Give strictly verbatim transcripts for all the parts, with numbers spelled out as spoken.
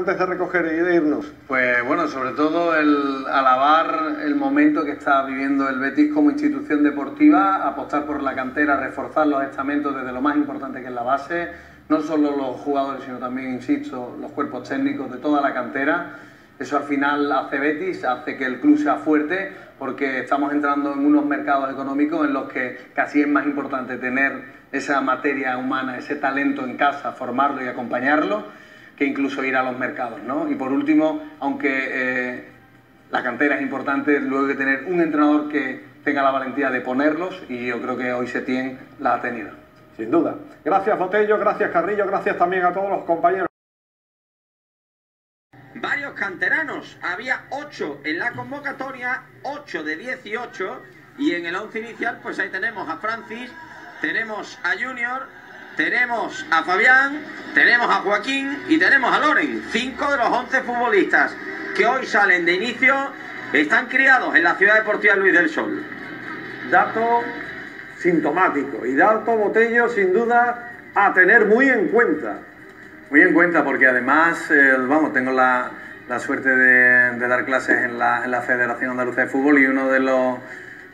antes de recoger y de irnos? Pues bueno, sobre todo el alabar el momento que está viviendo el Betis como institución deportiva, apostar por la cantera, reforzar los estamentos desde lo más importante que es la base, no solo los jugadores sino también, insisto, los cuerpos técnicos de toda la cantera. Eso al final hace Betis, hace que el club sea fuerte, porque estamos entrando en unos mercados económicos en los que casi es más importante tener esa materia humana, ese talento en casa, formarlo y acompañarlo, que incluso ir a los mercados, ¿no? Y por último, aunque eh, la cantera es importante, luego hay que tener un entrenador que tenga la valentía de ponerlos, y yo creo que hoy Setién la ha tenido. Sin duda. Gracias Botello, gracias Carrillo, gracias también a todos los compañeros. Varios canteranos, había ocho en la convocatoria, ocho de dieciocho, y en el once inicial pues ahí tenemos a Francis, tenemos a Junior, tenemos a Fabián, tenemos a Joaquín y tenemos a Loren. Cinco de los once futbolistas que hoy salen de inicio están criados en la ciudad deportiva Luis del Sol. Dato sintomático y dato Botello sin duda a tener muy en cuenta. Muy en cuenta, porque además, eh, vamos, tengo la, la suerte de, de dar clases en la, en la Federación Andaluza de Fútbol, y uno de los,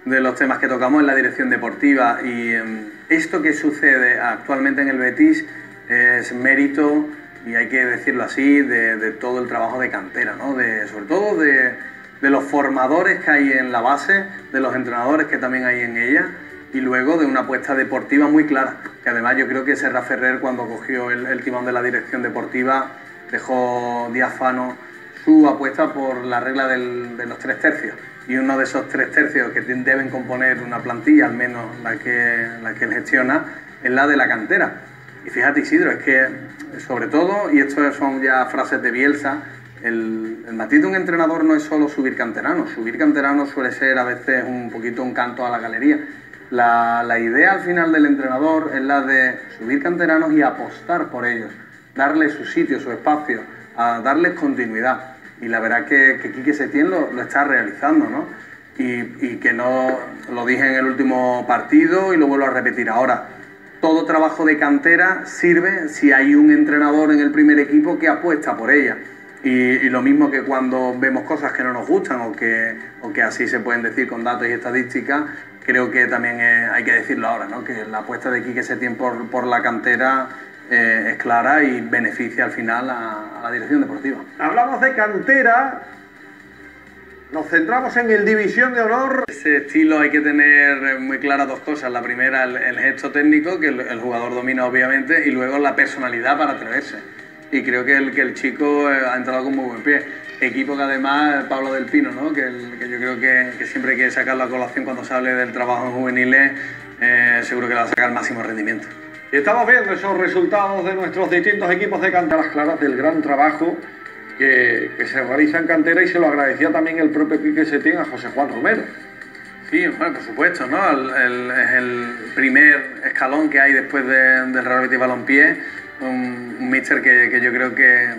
de los temas que tocamos es la dirección deportiva, y eh, esto que sucede actualmente en el Betis es mérito, y hay que decirlo así, de, de todo el trabajo de cantera, ¿no? De, sobre todo de, de los formadores que hay en la base, de los entrenadores que también hay en ella, y luego de una apuesta deportiva muy clara, que además yo creo que Serra Ferrer, cuando cogió el, el timón de la dirección deportiva, dejó diáfano su apuesta por la regla del, de los tres tercios, y uno de esos tres tercios que deben componer una plantilla, al menos la que, la que él gestiona, es la de la cantera. Y fíjate Isidro, es que sobre todo, y esto son ya frases de Bielsa, el, el matiz de un entrenador no es solo subir canteranos, subir canteranos suele ser a veces un poquito un canto a la galería. La, la idea al final del entrenador es la de subir canteranos y apostar por ellos, darles su sitio, su espacio, a darles continuidad. Y la verdad que, que Quique Setién lo, lo está realizando, ¿no? Y, y que no lo dije en el último partido y lo vuelvo a repetir ahora. Todo trabajo de cantera sirve si hay un entrenador en el primer equipo que apuesta por ella. Y, y lo mismo que cuando vemos cosas que no nos gustan o que, o que así se pueden decir con datos y estadísticas, creo que también es, hay que decirlo ahora, ¿no? Que la apuesta de Quique Setién por, por la cantera eh, es clara y beneficia al final a, a la dirección deportiva. Hablamos de cantera, nos centramos en el División de Honor. Ese estilo hay que tener muy claras dos cosas. La primera, el, el gesto técnico, que el, el jugador domina obviamente, y luego la personalidad para atreverse. Y creo que el, que el chico ha entrado con muy buen pie. Equipo que además, Pablo del Pino, ¿no? que, el, que yo creo que, que siempre hay que sacar la colación cuando se hable del trabajo en juveniles, eh, seguro que le va a sacar el máximo rendimiento. Y estamos viendo esos resultados de nuestros distintos equipos de cantera, las claras del gran trabajo que, que se realiza en cantera, y se lo agradecía también el propio Quique Setién a José Juan Romero. Sí, bueno, por supuesto, ¿no? El, el, es el primer escalón que hay después de, del Real Betis Balompié, un, un míster que, que yo creo que...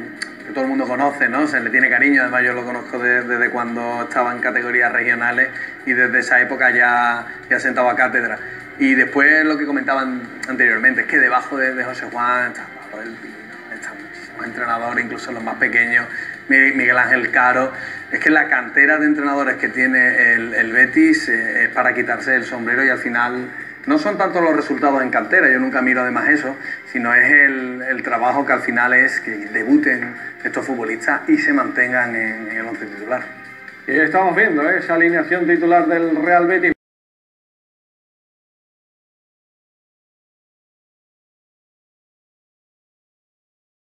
que todo el mundo conoce, ¿no? Se le tiene cariño, además yo lo conozco desde, desde cuando estaba en categorías regionales, y desde esa época ya, ya sentaba cátedra. Y después lo que comentaban anteriormente, es que debajo de, de José Juan está Pablo del Pino, está muchísimos entrenadores, incluso los más pequeños, Miguel Ángel Caro. Es que la cantera de entrenadores que tiene el, el Betis eh, es para quitarse el sombrero, y al final no son tanto los resultados en cantera, yo nunca miro además eso, sino es el, el trabajo que al final es que debuten estos futbolistas y se mantengan en, en el once titular. Y estamos viendo ¿eh? esa alineación titular del Real Betis.